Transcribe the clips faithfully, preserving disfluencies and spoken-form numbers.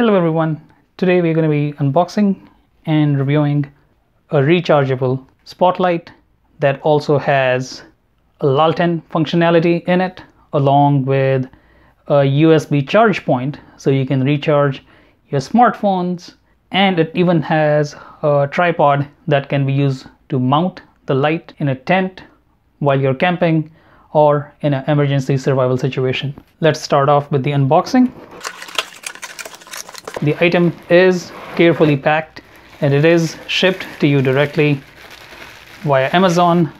Hello everyone, today we're going to be unboxing and reviewing a rechargeable spotlight that also has a L A L ten functionality in it along with a U S B charge point, so you can recharge your smartphones, and it even has a tripod that can be used to mount the light in a tent while you're camping or in an emergency survival situation. Let's start off with the unboxing. The item is carefully packed and it is shipped to you directly via Amazon.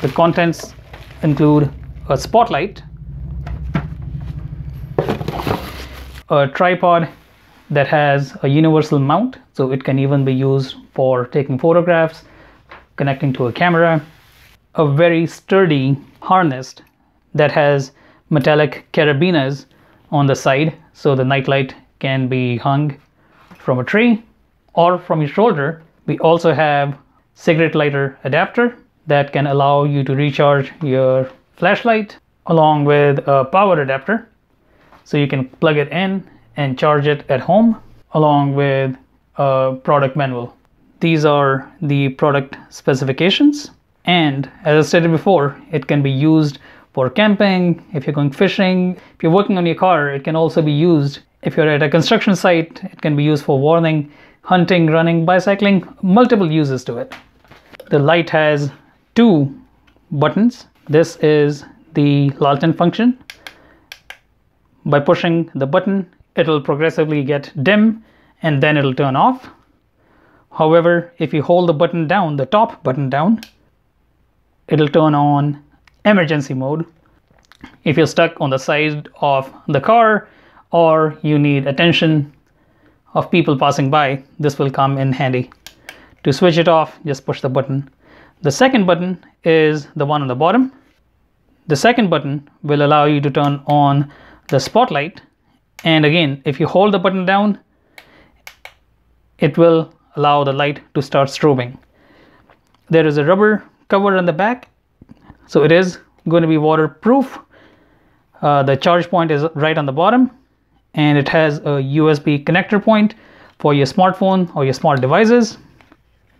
The contents include a spotlight, a tripod that has a universal mount, so it can even be used for taking photographs, connecting to a camera, a very sturdy harness that has metallic carabiners on the side, so the nightlight can be hung from a tree or from your shoulder. We also have cigarette lighter adapter that can allow you to recharge your flashlight, along with a power adapter, so you can plug it in and charge it at home, along with a product manual. These are the product specifications, and as I stated before, it can be used for camping, if you're going fishing, if you're working on your car. It can also be used if you're at a construction site. It can be used for warning, hunting, running, bicycling, multiple uses to it. The light has two buttons. This is the L A L ten function. By pushing the button, it'll progressively get dim and then it'll turn off. However, if you hold the button down, the top button down, it'll turn on emergency mode. If you're stuck on the side of the car, or you need attention of people passing by, this will come in handy. To switch it off, just push the button. The second button is the one on the bottom. The second button will allow you to turn on the spotlight, and again, if you hold the button down, it will allow the light to start strobing. There is a rubber cover on the back, so it is going to be waterproof. Uh, the charge point is right on the bottom, and it has a U S B connector point for your smartphone or your smart devices.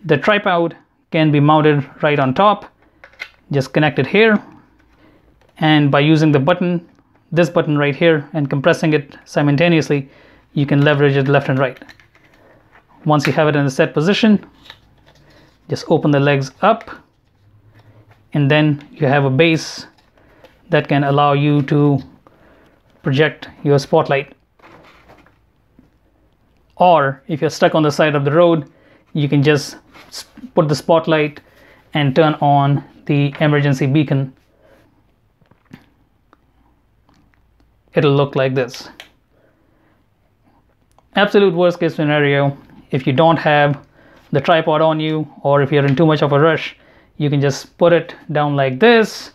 The tripod can be mounted right on top, just connect it here, and by using the button, this button right here, and compressing it simultaneously, you can leverage it left and right. Once you have it in the set position, just open the legs up, and then you have a base that can allow you to project your spotlight. Or if you're stuck on the side of the road, you can just put the spotlight and turn on the emergency beacon. It'll look like this. Absolute worst case scenario, if you don't have the tripod on you, or if you're in too much of a rush, you can just put it down like this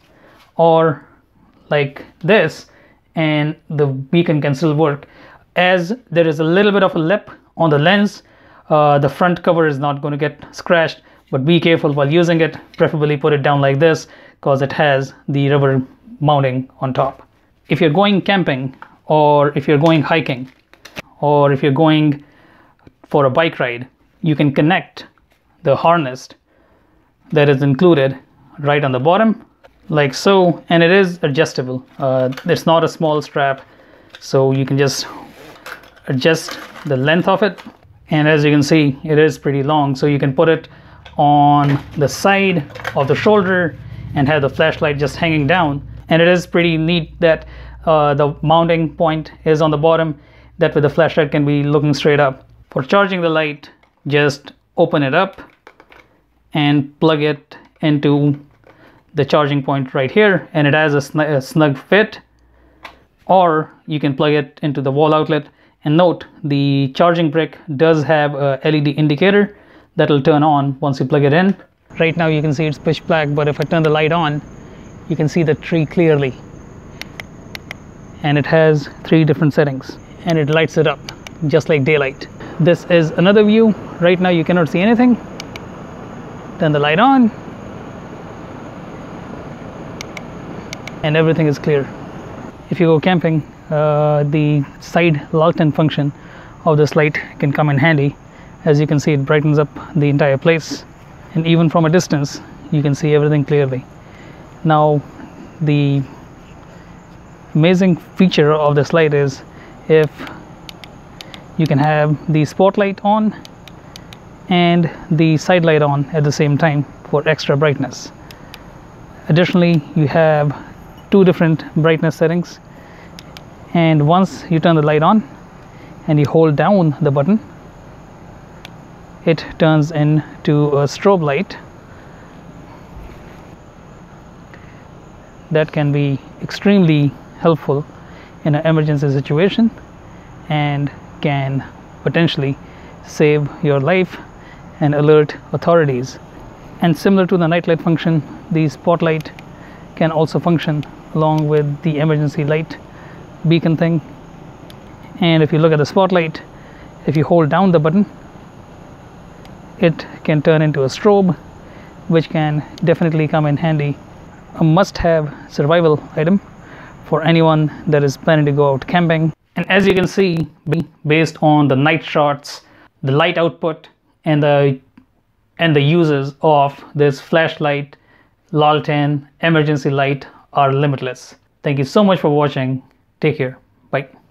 or like this, and the beacon can still work. As there is a little bit of a lip on the lens, uh, the front cover is not going to get scratched, but be careful while using it. Preferably put it down like this, because it has the rubber mounting on top. If you're going camping, or if you're going hiking, or if you're going for a bike ride, you can connect the harness that is included right on the bottom, like so, and it is adjustable. Uh, it's not a small strap, so you can just adjust the length of it, and as you can see, it is pretty long, so you can put it on the side of the shoulder and have the flashlight just hanging down. And it is pretty neat that uh, the mounting point is on the bottom, that way the flashlight can be looking straight up. For charging the light, just open it up and plug it into the charging point right here, and it has a, sn a snug fit, or you can plug it into the wall outlet. And note, the charging brick does have a L E D indicator that will turn on once you plug it in. Right now you can see it's pitch black, but if I turn the light on, you can see the tree clearly, and it has three different settings, and it lights it up just like daylight. This is another view. Right now you cannot see anything. Turn the light on and everything is clear. If you go camping, uh, the side L A L ten function of this light can come in handy. As you can see, it brightens up the entire place, and even from a distance you can see everything clearly. Now the amazing feature of this light is if you can have the spotlight on and the side light on at the same time for extra brightness. Additionally, you have two different brightness settings, and once you turn the light on and you hold down the button, it turns into a strobe light that can be extremely helpful in an emergency situation and can potentially save your life and alert authorities. And similar to the night light function, the spotlight can also function along with the emergency light beacon thing. And if you look at the spotlight, if you hold down the button, it can turn into a strobe, which can definitely come in handy. A must-have survival item for anyone that is planning to go out camping. And as you can see, based on the night shots, the light output, and the and the uses of this flashlight, L A L ten, emergency light are limitless. Thank you so much for watching. Take care. Bye.